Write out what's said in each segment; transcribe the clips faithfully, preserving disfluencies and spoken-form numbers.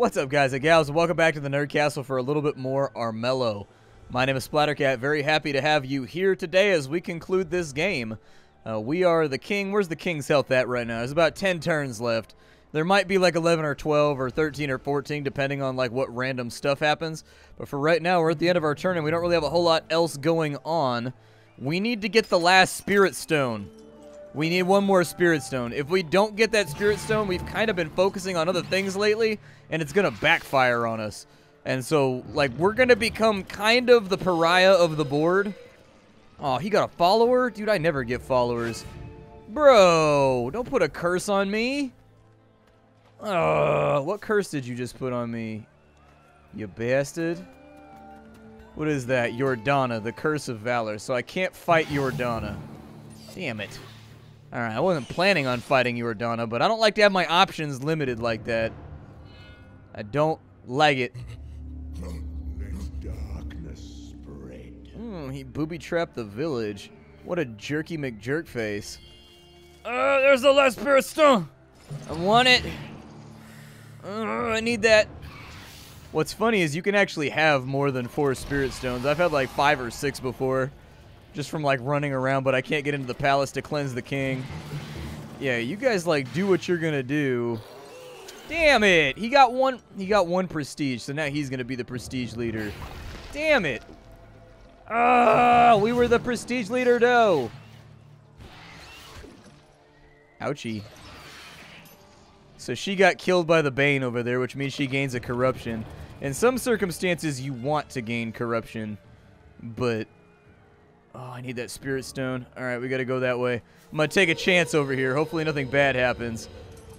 What's up, guys and gals? Welcome back to the Nerd Castle for a little bit more Armello. My name is Splattercat. Very happy to have you here today as we conclude this game. Uh, we are the king. Where's the king's health at right now? There's about ten turns left. There might be like eleven or twelve or thirteen or fourteen depending on like what random stuff happens. But for right now, we're at the end of our turn and we don't really have a whole lot else going on. We need to get the last Spirit Stone. We need one more Spirit Stone. If we don't get that Spirit Stone, we've kind of been focusing on other things lately, and it's going to backfire on us. And so, like, we're going to become kind of the pariah of the board. Oh, he got a follower? Dude, I never get followers. Bro, don't put a curse on me. Uh, what curse did you just put on me, you bastard? What is that? Yordana, the curse of valor. So I can't fight Yordana. Damn it. Alright, I wasn't planning on fighting Yordana, but I don't like to have my options limited like that. I don't like it. Darkness spread. Mm, he booby-trapped the village. What a jerky McJerkface. Uh, there's the last Spirit Stone! I want it! Uh, I need that. What's funny is you can actually have more than four Spirit Stones. I've had like five or six before. Just from, like, running around, but I can't get into the palace to cleanse the king. Yeah, you guys, like, do what you're gonna do. Damn it! He got one He got one prestige, so now he's gonna be the prestige leader. Damn it! Ah, we were the prestige leader, though! Ouchie. So she got killed by the Bane over there, which means she gains a corruption. In some circumstances, you want to gain corruption, but... Oh, I need that Spirit Stone. Alright, we gotta go that way. I'm gonna take a chance over here. Hopefully nothing bad happens.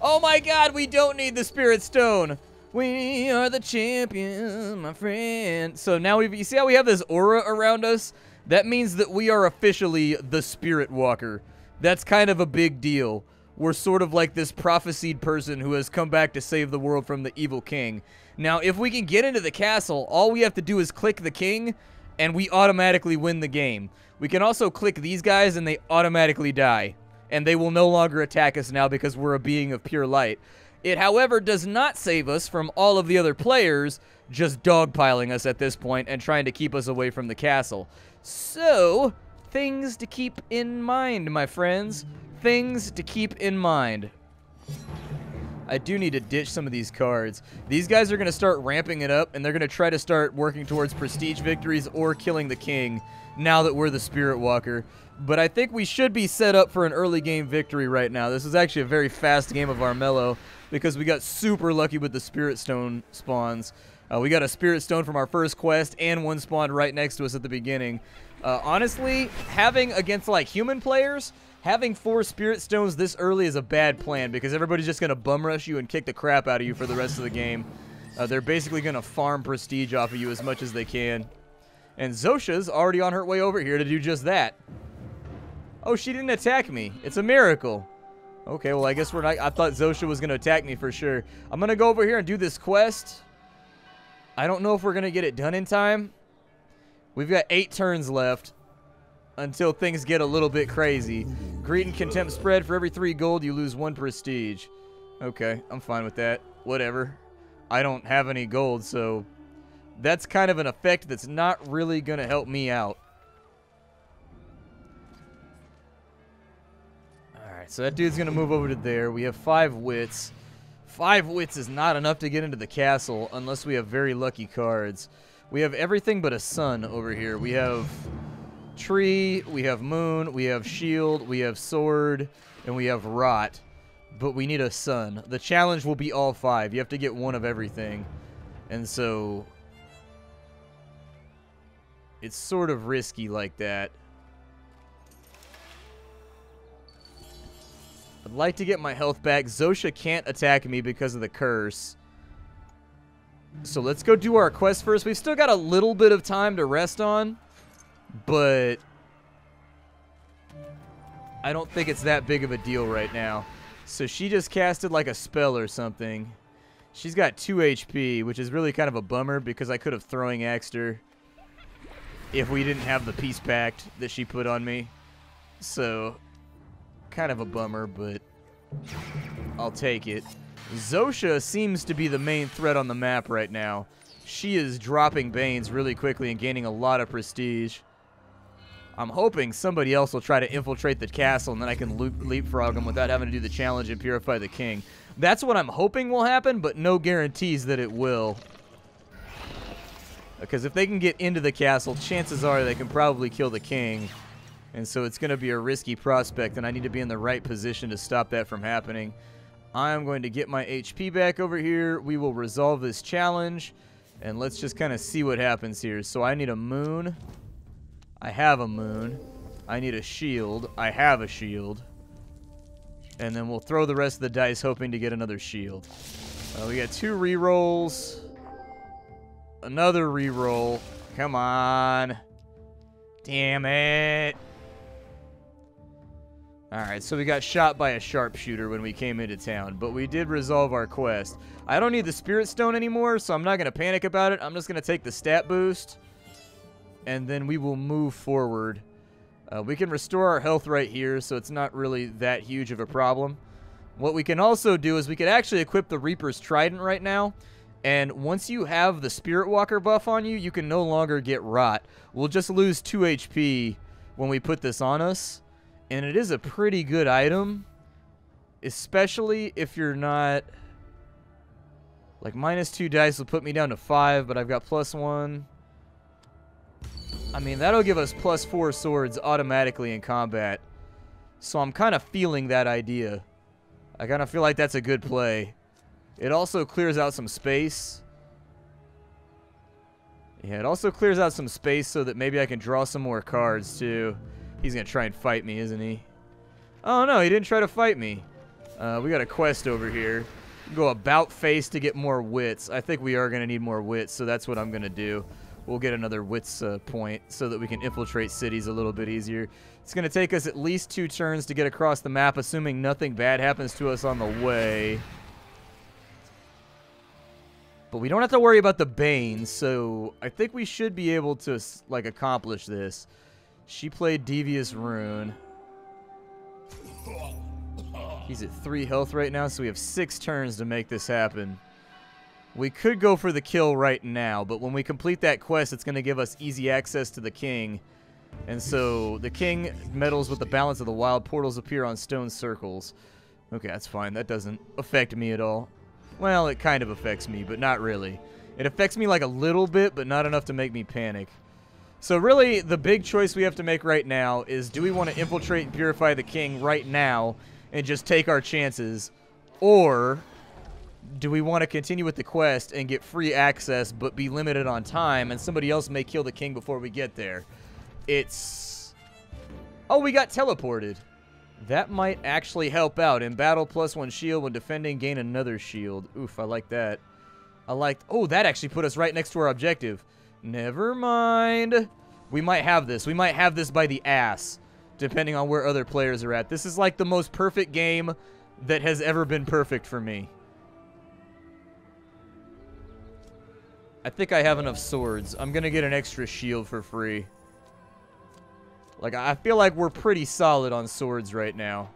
Oh my god, we don't need the Spirit Stone! We are the champions, my friend. So now we've... You see how we have this aura around us? That means that we are officially the Spirit Walker. That's kind of a big deal. We're sort of like this prophesied person who has come back to save the world from the evil king. Now, if we can get into the castle, all we have to do is click the king... and we automatically win the game. We can also click these guys and they automatically die. And they will no longer attack us now because we're a being of pure light. It, however, does not save us from all of the other players just dogpiling us at this point and trying to keep us away from the castle. So, things to keep in mind, my friends. Things to keep in mind. I do need to ditch some of these cards. These guys are going to start ramping it up, and they're going to try to start working towards prestige victories or killing the king now that we're the Spirit Walker. But I think we should be set up for an early game victory right now. This is actually a very fast game of Armello because we got super lucky with the Spirit Stone spawns. Uh, we got a Spirit Stone from our first quest and one spawned right next to us at the beginning. Uh, honestly, having against like human players... Having four Spirit Stones this early is a bad plan because everybody's just going to bum rush you and kick the crap out of you for the rest of the game. Uh, they're basically going to farm prestige off of you as much as they can. And Zosia's already on her way over here to do just that. Oh, she didn't attack me. It's a miracle. Okay, well, I guess we're not... I thought Zosia was going to attack me for sure. I'm going to go over here and do this quest. I don't know if we're going to get it done in time. We've got eight turns left until things get a little bit crazy. Greed and Contempt spread. For every three gold, you lose one prestige. Okay, I'm fine with that. Whatever. I don't have any gold, so... That's kind of an effect that's not really going to help me out. Alright, so that dude's going to move over to there. We have five wits. Five wits is not enough to get into the castle unless we have very lucky cards. We have everything but a sun over here. We have... tree, we have moon, we have shield, we have sword, and we have rot. But we need a sun. The challenge will be all five. You have to get one of everything. And so... it's sort of risky like that. I'd like to get my health back. Zosia can't attack me because of the curse. So let's go do our quest first. We've still got a little bit of time to rest on. But I don't think it's that big of a deal right now. So she just casted like a spell or something. She's got two H P, which is really kind of a bummer because I could have throwing axed her if we didn't have the peace pact that she put on me. So kind of a bummer, but I'll take it. Zosia seems to be the main threat on the map right now. She is dropping Banes really quickly and gaining a lot of prestige. I'm hoping somebody else will try to infiltrate the castle and then I can loop, leapfrog them without having to do the challenge and purify the king. That's what I'm hoping will happen, but no guarantees that it will. Because if they can get into the castle, chances are they can probably kill the king. And so it's going to be a risky prospect, and I need to be in the right position to stop that from happening. I'm going to get my H P back over here. We will resolve this challenge, and let's just kind of see what happens here. So I need a moon. I have a moon. I need a shield. I have a shield. And then we'll throw the rest of the dice hoping to get another shield. Uh, we got two rerolls. Another reroll. Come on. Damn it. Alright, so we got shot by a sharpshooter when we came into town, but we did resolve our quest. I don't need the Spirit Stone anymore, so I'm not going to panic about it. I'm just going to take the stat boost. And then we will move forward. Uh, we can restore our health right here, so it's not really that huge of a problem. What we can also do is we could actually equip the Reaper's Trident right now. And once you have the Spirit Walker buff on you, you can no longer get rot. We'll just lose two H P when we put this on us. And it is a pretty good item. Especially if you're not... Like, minus two dice will put me down to five, but I've got plus one... I mean, that'll give us plus four swords automatically in combat. So I'm kind of feeling that idea. I kind of feel like that's a good play. It also clears out some space. Yeah, it also clears out some space so that maybe I can draw some more cards, too. He's going to try and fight me, isn't he? Oh, no, he didn't try to fight me. Uh, we got a quest over here. Go about face to get more wits. I think we are going to need more wits, so that's what I'm going to do. We'll get another wits uh, point so that we can infiltrate cities a little bit easier. It's going to take us at least two turns to get across the map, assuming nothing bad happens to us on the way. But we don't have to worry about the Bane, so I think we should be able to like accomplish this. She played Devious Rune. He's at three health right now, so we have six turns to make this happen. We could go for the kill right now, but when we complete that quest, it's going to give us easy access to the king. And so the king meddles with the balance of the wild. Portals appear on stone circles. Okay, that's fine. That doesn't affect me at all. Well, it kind of affects me, but not really. It affects me like a little bit, but not enough to make me panic. So really, the big choice we have to make right now is, do we want to infiltrate and purify the king right now and just take our chances? Or... do we want to continue with the quest and get free access but be limited on time, and somebody else may kill the king before we get there? It's... Oh, we got teleported. That might actually help out. In battle, plus one shield. When defending, gain another shield. Oof, I like that. I like... Oh, that actually put us right next to our objective. Never mind. We might have this. We might have this by the ass, depending on where other players are at. This is like the most perfect game that has ever been perfect for me. I think I have enough swords. I'm going to get an extra shield for free. Like, I feel like we're pretty solid on swords right now.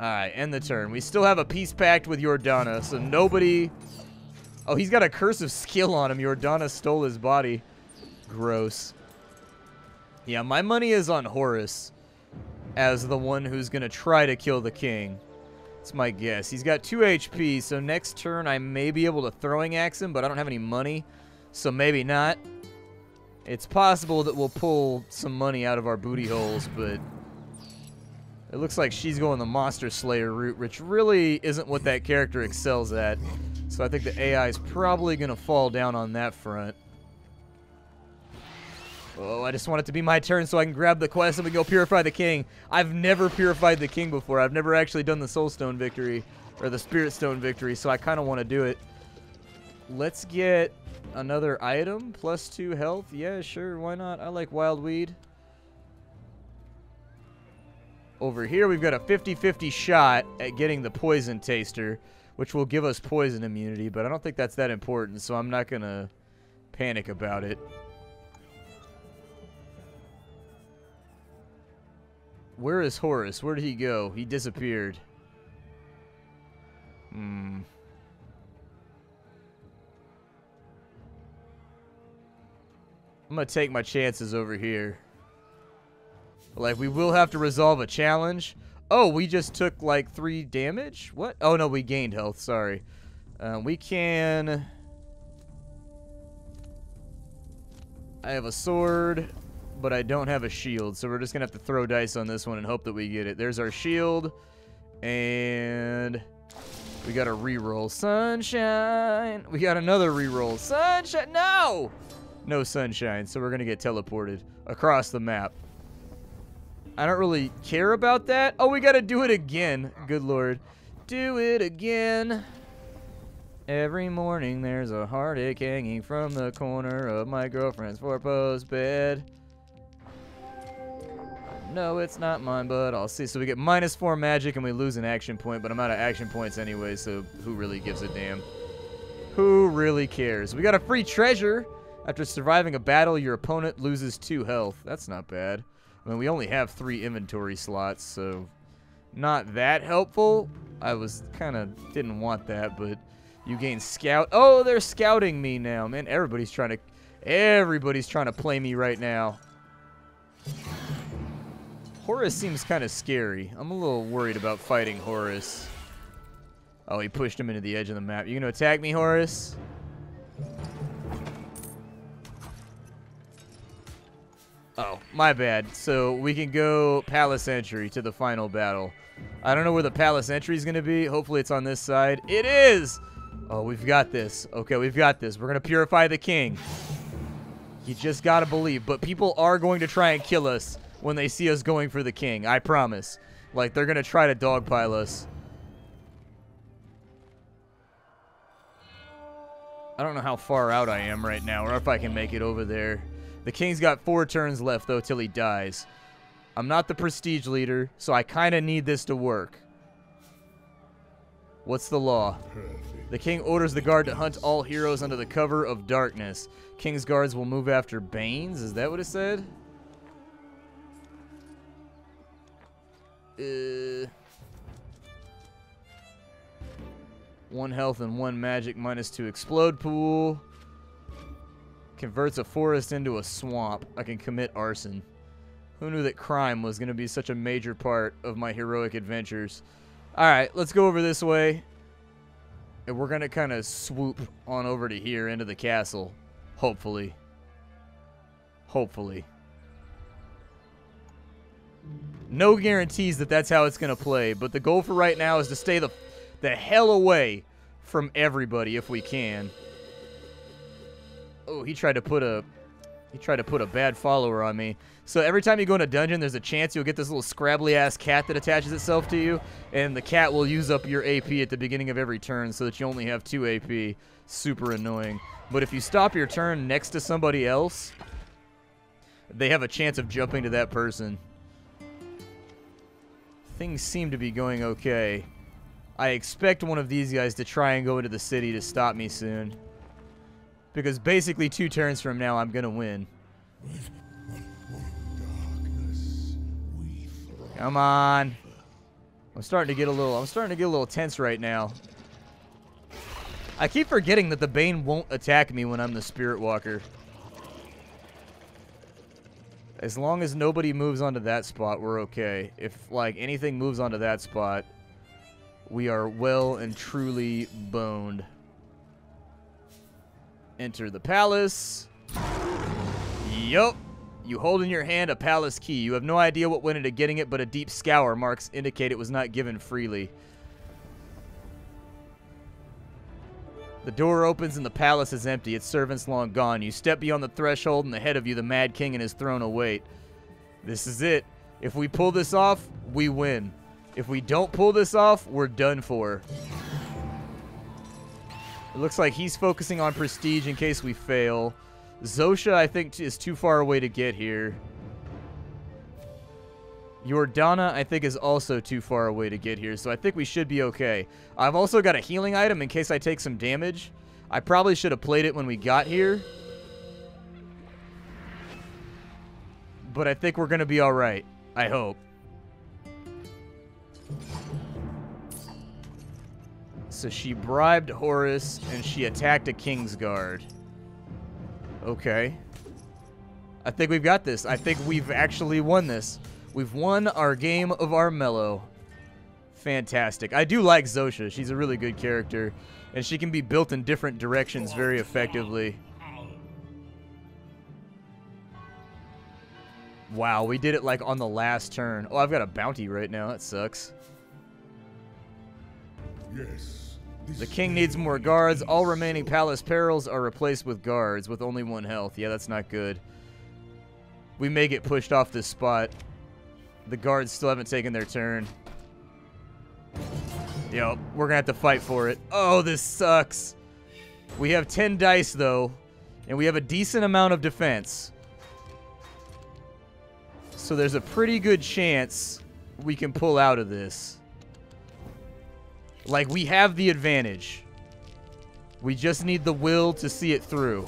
Alright, end the turn. We still have a peace pact with Yordana, so nobody... Oh, he's got a curse of skill on him. Yordana stole his body. Gross. Yeah, my money is on Horace as the one who's going to try to kill the king. That's my guess. He's got two H P, so next turn I may be able to throwing axe him, but I don't have any money, so maybe not. It's possible that we'll pull some money out of our booty holes, but it looks like she's going the Monster Slayer route, which really isn't what that character excels at, so I think the A I is probably going to fall down on that front. Oh, I just want it to be my turn so I can grab the quest and we go purify the king. I've never purified the king before. I've never actually done the Soul Stone victory or the Spirit Stone victory, so I kind of want to do it. Let's get another item. Plus two health. Yeah, sure. Why not? I like wild weed. Over here, we've got a fifty fifty shot at getting the poison taster, which will give us poison immunity, but I don't think that's that important, so I'm not going to panic about it. Where is Horace? Where did he go? He disappeared. Hmm. I'm going to take my chances over here. Like, we will have to resolve a challenge. Oh, we just took, like, three damage? What? Oh, no, we gained health. Sorry. Um, we can... I have a sword, but I don't have a shield. So we're just going to have to throw dice on this one and hope that we get it. There's our shield. And... we got a reroll. Sunshine! We got another reroll. Sunshine! No! No sunshine, so we're gonna get teleported across the map. I don't really care about that. Oh, we gotta do it again. Good lord. Do it again. Every morning there's a heartache hanging from the corner of my girlfriend's four-post bed. No, it's not mine, but I'll see. So we get minus four magic and we lose an action point, but I'm out of action points anyway, so who really gives a damn? Who really cares? We got a free treasure. After surviving a battle, your opponent loses two health. That's not bad. I mean, we only have three inventory slots, so not that helpful. I was kind of didn't want that, but you gain scout. Oh, they're scouting me now, man. Everybody's trying to, everybody's trying to play me right now. Horace seems kind of scary. I'm a little worried about fighting Horace. Oh, he pushed him into the edge of the map. You gonna attack me, Horace? Oh, my bad. So we can go Palace Entry to the final battle. I don't know where the Palace Entry is going to be. Hopefully it's on this side. It is! Oh, we've got this. Okay, we've got this. We're going to purify the king. You just got to believe. But people are going to try and kill us when they see us going for the king. I promise. Like, they're going to try to dogpile us. I don't know how far out I am right now or if I can make it over there. The king's got four turns left, though, till he dies. I'm not the prestige leader, so I kind of need this to work. What's the law? The king orders the guard to hunt all heroes under the cover of darkness. King's guards will move after Bane's? Is that what it said? Uh... One health and one magic minus two explode pool. Converts a forest into a swamp. I can commit arson. Who knew that crime was going to be such a major part of my heroic adventures? Alright, let's go over this way. And we're going to kind of swoop on over to here into the castle. Hopefully. Hopefully. No guarantees that that's how it's going to play. But the goal for right now is to stay the, the hell away from everybody if we can. Oh, he tried to put a he tried to put a bad follower on me. So every time you go in a dungeon, there's a chance you'll get this little scrabbly-ass cat that attaches itself to you, and the cat will use up your A P at the beginning of every turn so that you only have two A P. Super annoying. But if you stop your turn next to somebody else, they have a chance of jumping to that person. Things seem to be going okay. I expect one of these guys to try and go into the city to stop me soon. Because basically two turns from now, I'm going to win. Come on. I'm starting to get a little, I'm starting to get a little tense right now. I keep forgetting that the Bane won't attack me when I'm the Spirit Walker. As long as nobody moves onto that spot, we're okay. If, like, anything moves onto that spot, we are well and truly boned. Enter the palace. Yup. You hold in your hand a palace key. You have no idea what went into getting it, but a deep scour marks indicate it was not given freely. The door opens and the palace is empty. Its servants long gone. You step beyond the threshold and ahead of you the mad king and his throne await. This is it. If we pull this off, we win. If we don't pull this off, we're done for. It looks like he's focusing on prestige in case we fail. Zosia, I think, is too far away to get here. Yordana, I think, is also too far away to get here, so I think we should be okay. I've also got a healing item in case I take some damage. I probably should have played it when we got here. But I think we're going to be all right. I hope. So she bribed Horace, and she attacked a King's Guard. Okay. I think we've got this. I think we've actually won this. We've won our game of Armello. Fantastic. I do like Zosia. She's a really good character, and she can be built in different directions very effectively. Wow, we did it like on the last turn. Oh, I've got a bounty right now. That sucks. Yes. The king needs more guards. All remaining palace perils are replaced with guards with only one health. Yeah, that's not good. We may get pushed off this spot. The guards still haven't taken their turn. Yo, we're gonna have to fight for it. Oh, this sucks. We have ten dice though, and we have a decent amount of defense. So there's a pretty good chance we can pull out of this. Like, we have the advantage. We just need the will to see it through.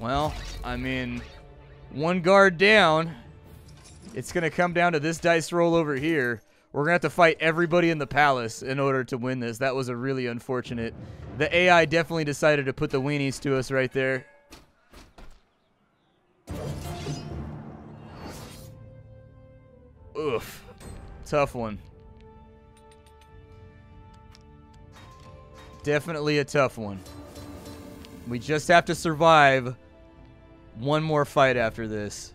Well, I mean, one guard down. It's going to come down to this dice roll over here. We're going to have to fight everybody in the palace in order to win this. That was a really unfortunate. The A I definitely decided to put the weenies to us right there. Oof. Tough one. Definitely a tough one. We just have to survive one more fight after this.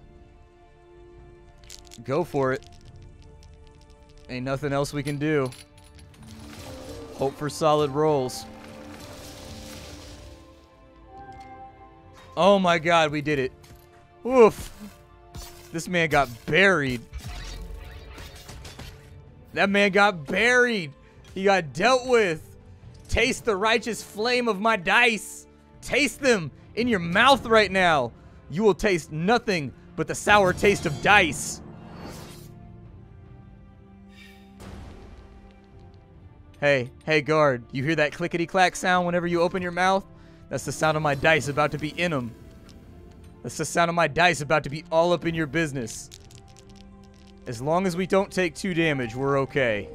Go for it. Ain't nothing else we can do. Hope for solid rolls. Oh my god, we did it. Oof. This man got buried. That man got buried. He got dealt with. Taste the righteous flame of my dice. Taste them in your mouth right now. You will taste nothing but the sour taste of dice. Hey, hey guard, you hear that clickety-clack sound whenever you open your mouth? That's the sound of my dice about to be in them. That's the sound of my dice about to be all up in your business. As long as we don't take two damage, we're okay.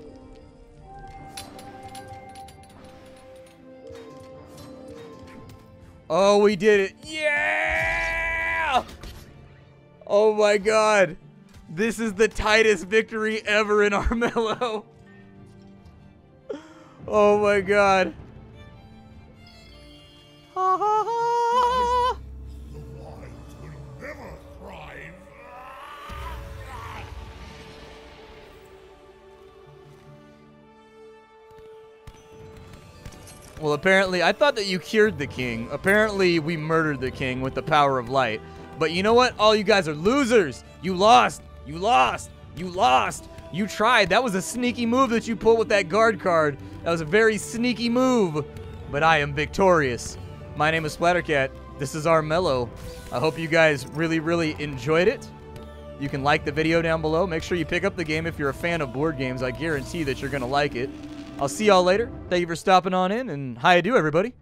Oh, we did it. Yeah! Oh my god. This is the tightest victory ever in Armello. Oh my god. Ha ha ha! The wild will never thrive. Well, apparently, I thought that you cured the king. Apparently, we murdered the king with the power of light. But you know what? All you guys are losers. You lost. You lost. You lost. You tried. That was a sneaky move that you pulled with that guard card. That was a very sneaky move. But I am victorious. My name is Splattercat. This is Armello. I hope you guys really, really enjoyed it. You can like the video down below. Make sure you pick up the game if you're a fan of board games. I guarantee that you're going to like it. I'll see y'all later. Thank you for stopping on in, and how you do, everybody.